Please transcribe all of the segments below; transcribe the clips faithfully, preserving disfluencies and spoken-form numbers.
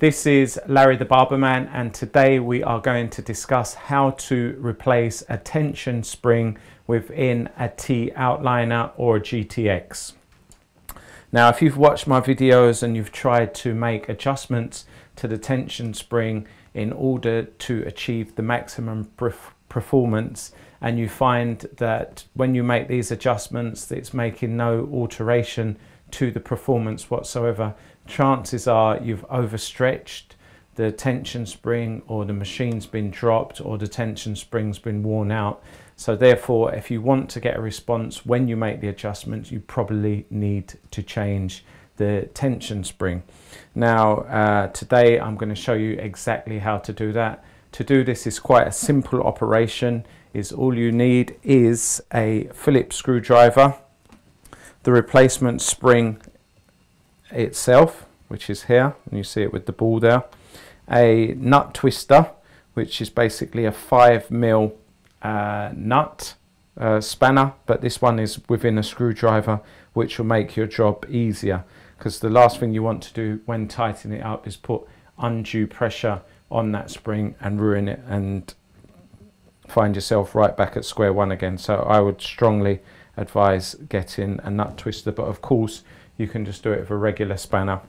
This is Larry the Barberman, and today we are going to discuss how to replace a tension spring within a T-Outliner or a G T X. Now, if you've watched my videos and you've tried to make adjustments to the tension spring in order to achieve the maximum performance, and you find that when you make these adjustments it's making no alteration to the performance whatsoever, chances are you've overstretched the tension spring, or the machine's been dropped, or the tension spring's been worn out. So therefore, if you want to get a response when you make the adjustments, you probably need to change the tension spring. Now uh, today I'm going to show you exactly how to do that. To do this is quite a simple operation. Is all you need is a Phillips screwdriver, the replacement spring itself, which is here, and you see it with the ball there, a nut twister, which is basically a five mil uh, nut uh, spanner, but this one is within a screwdriver, which will make your job easier, because the last thing you want to do when tightening it up is put undue pressure on that spring and ruin it and find yourself right back at square one again. So I would strongly advise getting a nut twister, but of course you can just do it with a regular spanner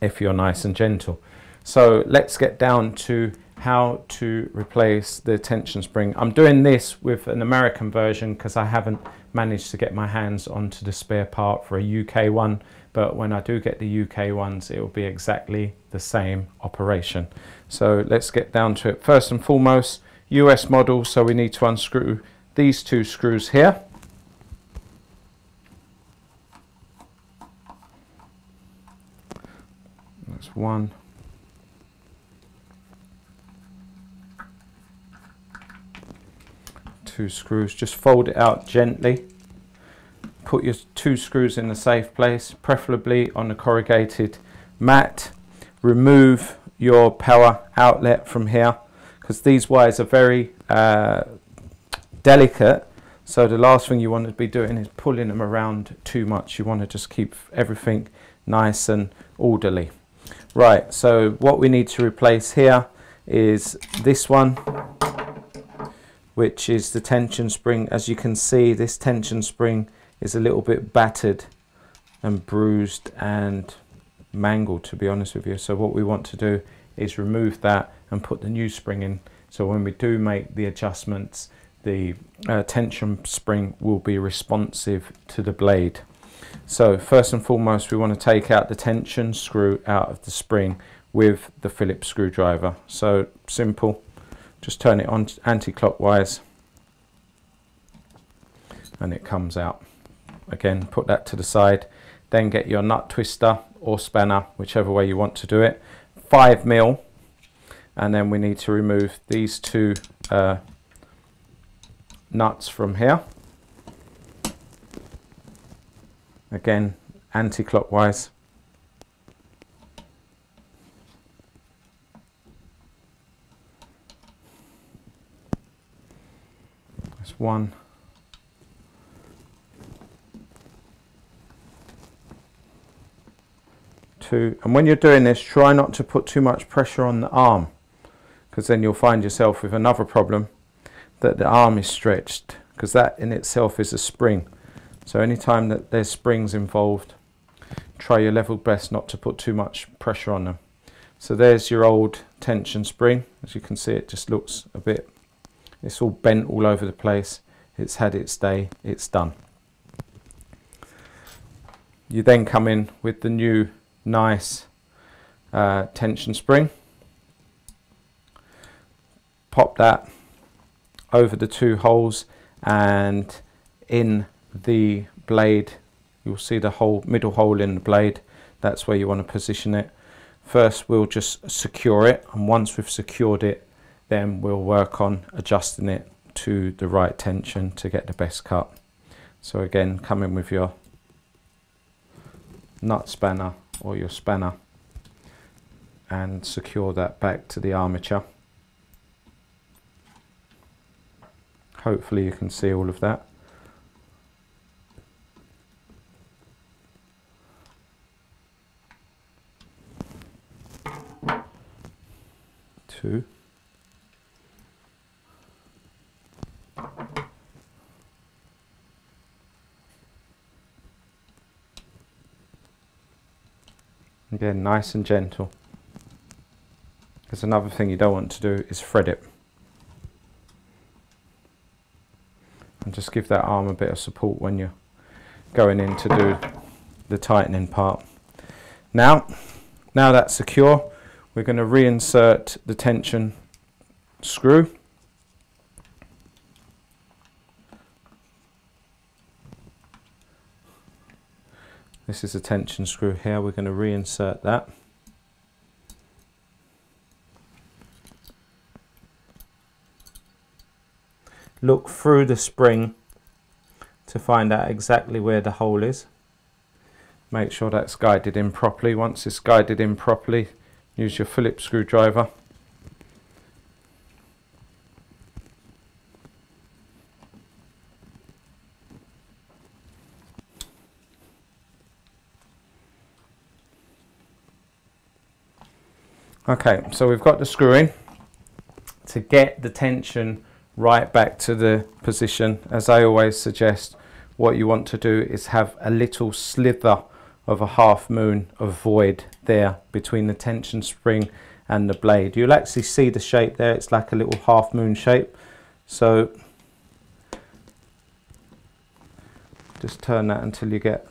if you're nice and gentle. So let's get down to how to replace the tension spring. I'm doing this with an American version because I haven't managed to get my hands onto the spare part for a U K one, but when I do get the U K ones it will be exactly the same operation. So let's get down to it. First and foremost, U S model, so we need to unscrew these two screws here. That's one. Two screws, just fold it out gently. Put your two screws in a safe place, preferably on a corrugated mat. Remove your power outlet from here, because these wires are very uh, delicate, so the last thing you want to be doing is pulling them around too much. You want to just keep everything nice and orderly. Right, so what we need to replace here is this one, which is the tension spring. As you can see, this tension spring is a little bit battered and bruised and mangled, to be honest with you. So what we want to do is remove that and put the new spring in, so when we do make the adjustments the uh, tension spring will be responsive to the blade. So first and foremost, we want to take out the tension screw out of the spring with the Phillips screwdriver. So simple, just turn it on anti-clockwise and it comes out. Again, put that to the side, then get your nut twister or spanner, whichever way you want to do it, five mil, and then we need to remove these two uh, nuts from here. Again, anti-clockwise. That's one. Two. And when you're doing this, try not to put too much pressure on the arm, because then you'll find yourself with another problem, that the arm is stretched, because that in itself is a spring. So anytime that there's springs involved, try your level best not to put too much pressure on them. So there's your old tension spring. As you can see, it just looks a bit, it's all bent all over the place. It's had its day, it's done. You then come in with the new nice uh, tension spring. Pop that over the two holes, and in the blade you'll see the hole, middle hole in the blade. That's where you want to position it. First we'll just secure it, and once we've secured it then we'll work on adjusting it to the right tension to get the best cut. So again, come in with your nut spanner or your spanner and secure that back to the armature. Hopefully you can see all of that. two. Again, nice and gentle. Because another thing you don't want to do is thread it. And just give that arm a bit of support when you're going in to do the tightening part. Now, now that's secure, we're going to reinsert the tension screw. This is a tension screw here, we're going to reinsert that. Look through the spring to find out exactly where the hole is. Make sure that's guided in properly. Once it's guided in properly, use your Phillips screwdriver. Okay, so we've got the screw in. To get the tension right back to the position, as I always suggest, what you want to do is have a little slither of a half moon of void there between the tension spring and the blade. You'll actually see the shape there, it's like a little half moon shape. So just turn that until you get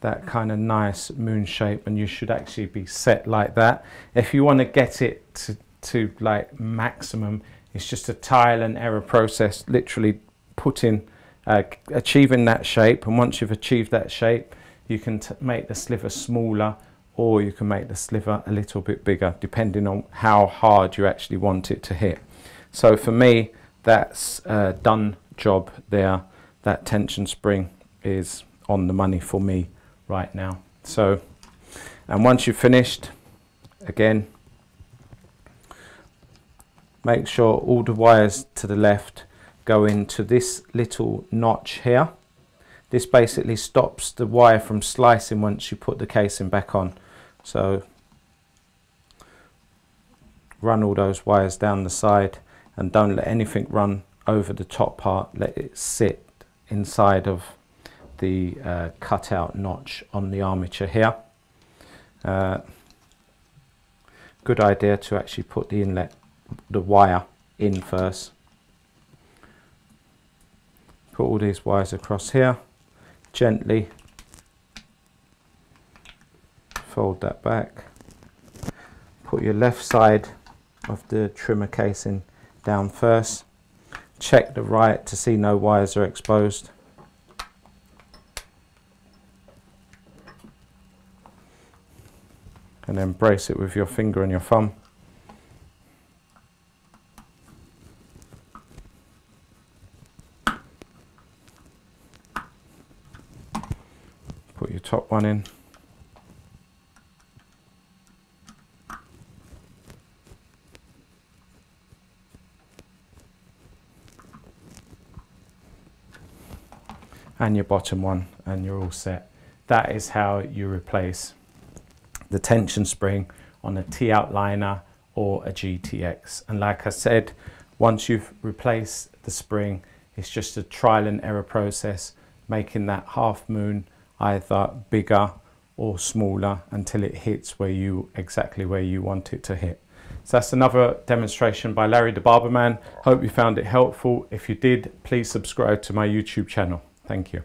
that kind of nice moon shape, and you should actually be set like that. If you want to get it to, to like maximum, it's just a trial and error process, literally putting, uh, achieving that shape, and once you've achieved that shape, you can t make the sliver smaller, or you can make the sliver a little bit bigger, depending on how hard you actually want it to hit. So for me, that's a done job there. That tension spring is on the money for me right now. So, and once you've finished, again, make sure all the wires to the left go into this little notch here. This basically stops the wire from slicing once you put the casing back on. So run all those wires down the side and don't let anything run over the top part. Let it sit inside of the uh, cutout notch on the armature here. Uh, good idea to actually put the inlet, the wire in first. Put all these wires across here, gently fold that back. Put your left side of the trimmer casing down first. Check the right to see no wires are exposed. And then brace it with your finger and your thumb. Put your top one in. And your bottom one, and you're all set. That is how you replace the tension spring on a T-Outliner or a G T X. And like I said, once you've replaced the spring, it's just a trial and error process, making that half moon either bigger or smaller until it hits where you exactly where you want it to hit. So that's another demonstration by Larry the Barberman. Hope you found it helpful. If you did, please subscribe to my YouTube channel. Thank you.